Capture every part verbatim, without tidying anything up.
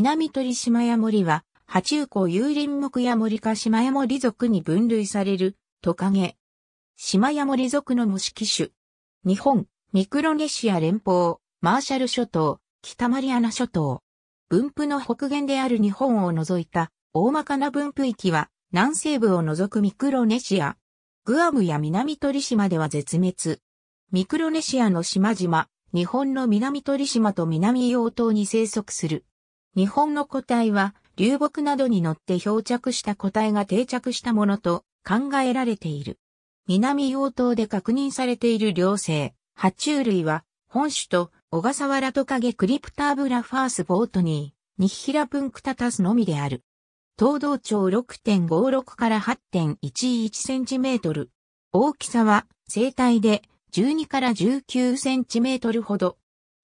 南鳥島屋守は、波中港幽林木屋守か島屋守属に分類される、トカゲ。島屋守属の模式種。日本、ミクロネシア連邦、マーシャル諸島、北マリアナ諸島。分布の北限である日本を除いた、大まかな分布域は、南西部を除くミクロネシア。グアムや南鳥島では絶滅。ミクロネシアの島々、日本の南鳥島と南硫黄島に生息する。日本の個体は、流木などに乗って漂着した個体が定着したものと考えられている。南硫黄島で確認されている両生、爬虫類は、本種と小笠原トカゲクリプターブラファースボートニー、ニヒヒラプンクタタスのみである。東道長 ろくてんごろく から はちてんいちいちセンチメートル。大きさは、成体でじゅうにからじゅうきゅうセンチメートルほど。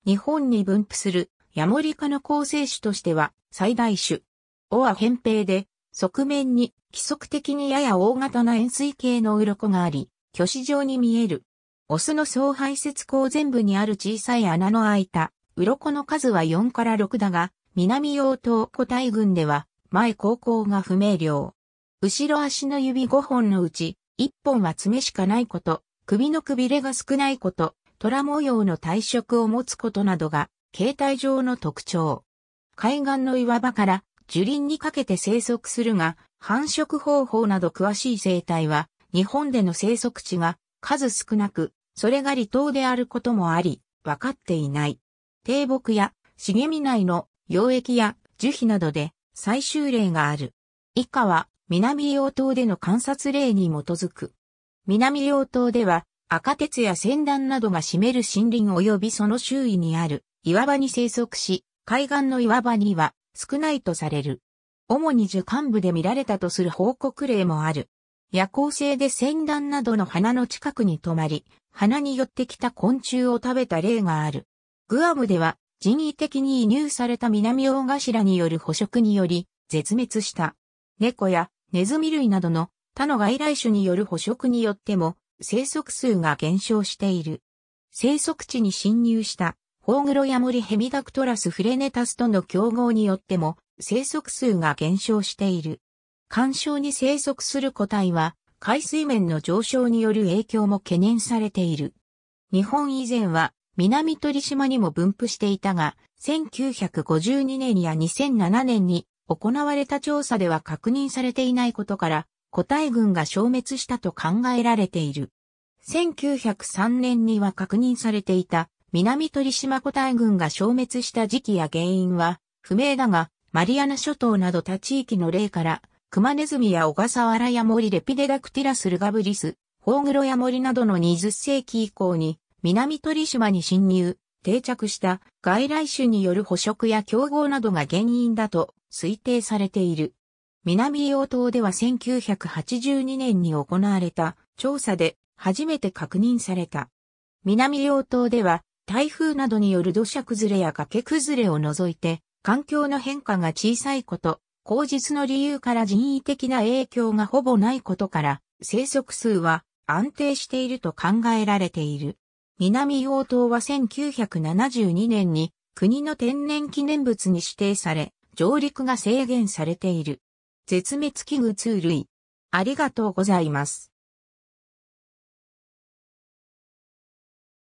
日本に分布する。ヤモリ科の構成種としては最大種。尾は扁平で、側面に規則的にやや大型な円錐形の鱗があり、鋸歯状に見える。オスの総排泄口全部にある小さい穴の開いた、鱗の数はよんからろくだが、南硫黄島個体群では、前後向が不明瞭。後ろ足の指ごほんのうち、いっぽんは爪しかないこと、首のくびれが少ないこと、虎模様の体色を持つことなどが、形態上の特徴。海岸の岩場から樹林にかけて生息するが、繁殖方法など詳しい生態は、日本での生息地が数少なく、それが離島であることもあり、分かっていない。低木や茂み内の溶液や樹皮などで採集例がある。以下は南硫黄島での観察例に基づく。南硫黄島では赤鉄やセンダンなどが占める森林及びその周囲にある。岩場に生息し、海岸の岩場には少ないとされる。主に樹幹部で見られたとする報告例もある。夜行性でセンダンなどの花の近くに止まり、花に寄ってきた昆虫を食べた例がある。グアムでは人為的に移入されたミナミオオガシラによる捕食により絶滅した。猫やネズミ類などの他の外来種による捕食によっても生息数が減少している。生息地に侵入した。ホオグロヤモリヘミダクトラスフレネタスとの競合によっても生息数が減少している。環礁に生息する個体は海水面の上昇による影響も懸念されている。日本以前は南鳥島にも分布していたが、せんきゅうひゃくごじゅうにねんやにせんななねんに行われた調査では確認されていないことから、個体群が消滅したと考えられている。せんきゅうひゃくさんねんには確認されていた。南鳥島個体群が消滅した時期や原因は不明だが、マリアナ諸島など他地域の例から、クマネズミや小笠原ヤモリレピデダクティラスルガブリス、ホオグロヤモリなどのにじゅっせいき以降に、南鳥島に侵入、定着した外来種による捕食や競合などが原因だと推定されている。南硫黄島ではせんきゅうひゃくはちじゅうにねんに行われた調査で初めて確認された。南硫黄島では、台風などによる土砂崩れや崖崩れを除いて、環境の変化が小さいこと、口実の理由から人為的な影響がほぼないことから、生息数は安定していると考えられている。南硫黄島はせんきゅうひゃくななじゅうにねんに国の天然記念物に指定され、上陸が制限されている。絶滅危惧類。ありがとうございます。